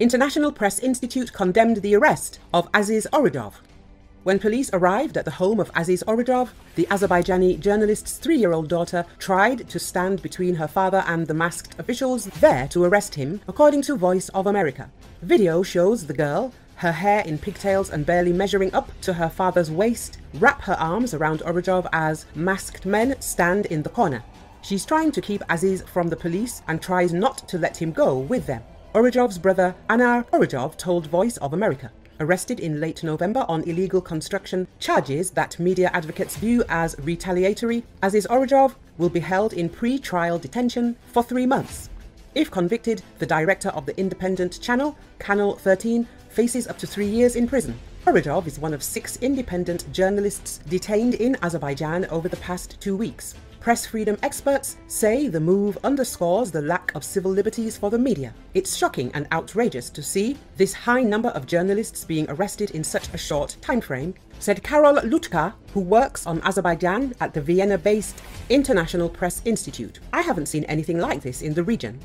International Press Institute condemned the arrest of Aziz Orujov. When police arrived at the home of Aziz Orujov, the Azerbaijani journalist's 3-year-old daughter tried to stand between her father and the masked officials there to arrest him, according to Voice of America. Video shows the girl, her hair in pigtails and barely measuring up to her father's waist, wrap her arms around Orujov as masked men stand in the corner. She's trying to keep Aziz from the police and tries not to let him go with them. Orujov's brother, Anar Orujov, told Voice of America, arrested in late November on illegal construction charges that media advocates view as retaliatory, Aziz Orujov will be held in pre-trial detention for 3 months. If convicted, the director of the independent channel, Kanal 13, faces up to 3 years in prison. Orujov is one of 6 independent journalists detained in Azerbaijan over the past 2 weeks. Press freedom experts say the move underscores the lack of civil liberties for the media. It's shocking and outrageous to see this high number of journalists being arrested in such a short time frame, said Karol Luczka, who works on Azerbaijan at the Vienna-based International Press Institute. I haven't seen anything like this in the region.